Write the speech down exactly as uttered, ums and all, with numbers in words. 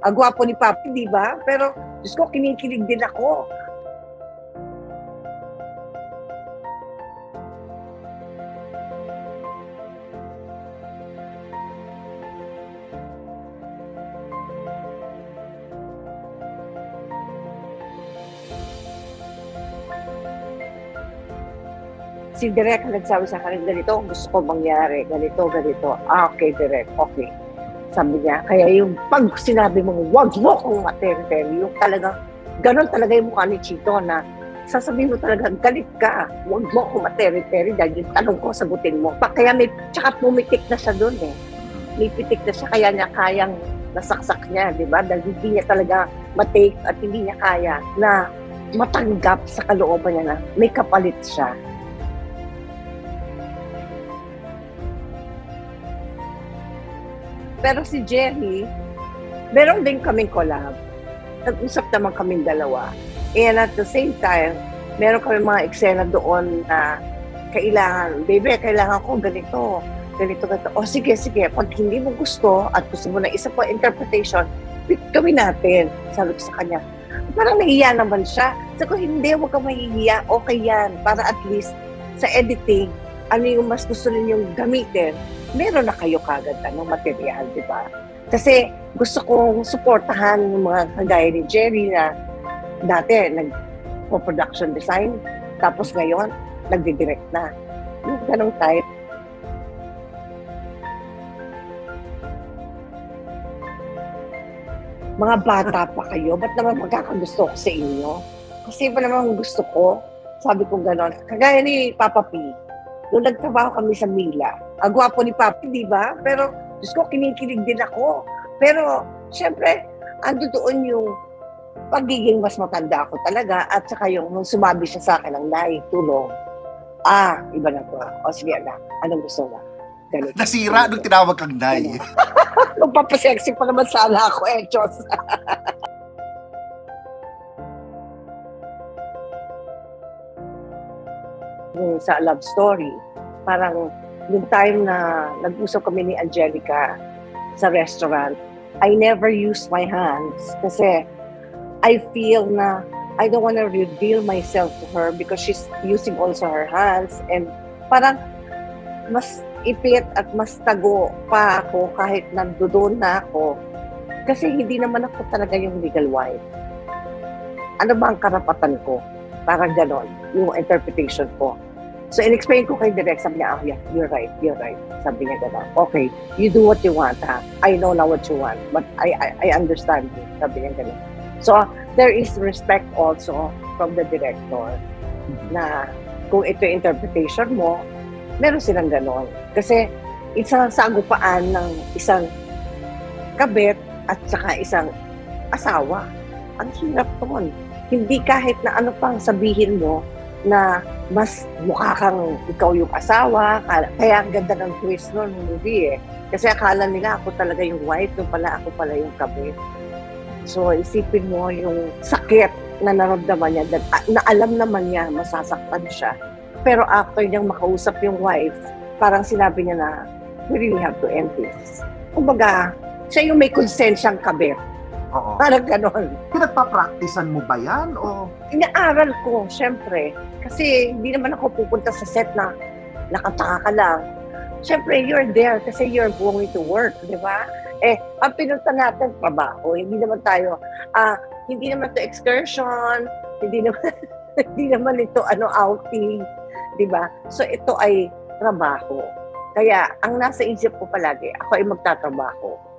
Agwapo ni Papi, di ba? Pero, Diyos ko, kinikilig din ako. Si Direk nagsabi sa akin, ganito, gusto ko mangyari, ganito, ganito. Ah, okay, Direk, okay. Sabi niya, kaya yung pag sinabi mong huwag mo kong ma-Terry Terry, yung talagang, ganun talaga yung mukha ni Chito na sasabihin mo talaga, galit ka, huwag mo kong ma-Terry Terry dahil yung tanong ko, sagutin mo. Pa, kaya may, tsaka pumitik na siya doon eh. May pitik na siya, kaya niya kayang nasaksak niya, di ba? Dahil hindi niya talaga matake at hindi niya kaya na matanggap sa kalooban niya na may kapalit siya. Pero si Jerry, meron din kaming collab. Nag-usap naman kaming dalawa. And at the same time, meron kami mga eksena doon na kailangan, baby, kailangan ko ganito, ganito, ganito. O sige, sige, pag hindi mo gusto at gusto mo na isa pa interpretation, pick kami natin. Sabi ko sa kanya, parang nahiya naman siya. Sabi ko, hindi, huwag kang mahihiya. Okay yan, para at least sa editing, ano yung mas gusto ninyong gamitin. Meron na kayo kagad anong material, di ba? Kasi gusto kong suportahan yung mga kagaya ni Jerry na dati nag-production design, tapos ngayon nagdi-direct na. Yung ganong type. Mga bata pa kayo, ba't naman magkakagusto ko sa inyo? Kasi pa naman gusto ko, sabi kong ganon, kagaya ni Papa P. Nung nagtrabaho kami sa Mila, agwapo ni Papi, di ba? Pero, Diyos ko, kinikilig din ako. Pero, siyempre, ando doon yung pagiging mas matanda ako talaga at saka yung nung sumabi siya sa akin ng Nay, tulong. Ah, iba na to. O sige, anak, anong gusto mo? Ganun. Nasira nung tinawag kang Nay. Magpapasexy pa naman sana ako eh, Diyos. Sa love story, parang yung time na nag-usap kami ni Angelica sa restaurant, I never used my hands kasi I feel na I don't want to reveal myself to her because she's using also her hands and parang mas ipit at mas tago pa ako kahit nandoon na ako kasi hindi naman ako talaga yung legal wife. Ano ba ang karapatan ko? Parang ganon yung interpretation ko. So, in-explain ko kay Direk, sabi niya, ah, yeah, you're right, you're right. Sabi niya gano'n, okay, you do what you want, ha? I know now what you want, but I I, I understand you. Sabi niya gano'n. So, there is respect also from the director na kung ito yung interpretation mo, meron silang gano'n. Kasi, isang sagupaan ng isang kabit at saka isang asawa. Ang hirap doon. Hindi kahit na ano pang sabihin mo, na mas mukha kang ikaw yung asawa. Kaya ang ganda ng twist nun, movie eh. Kasi akala nila ako talaga yung wife, nung pala ako pala yung kabit. So isipin mo yung sakit na naramdaman niya, na alam naman niya, masasaktan siya. Pero after niyang makausap yung wife, parang sinabi niya na, we really have to end this. Kumbaga, siya yung may konsensyang kabit. Oo. Parang gano'n. Pinagpa-practicean mo ba yan? O? Inaaral ko, syempre. Kasi hindi naman ako pupunta sa set na nakataka ka lang. Syempre, you're there kasi you're going to work, di ba? Eh, ang pinunta natin, trabaho. Hindi naman tayo, ah, uh, hindi naman to excursion, hindi naman, hindi naman ito, ano, outing, di ba? So, ito ay trabaho. Kaya, ang nasa isip ko palagi, ako ay magtatrabaho.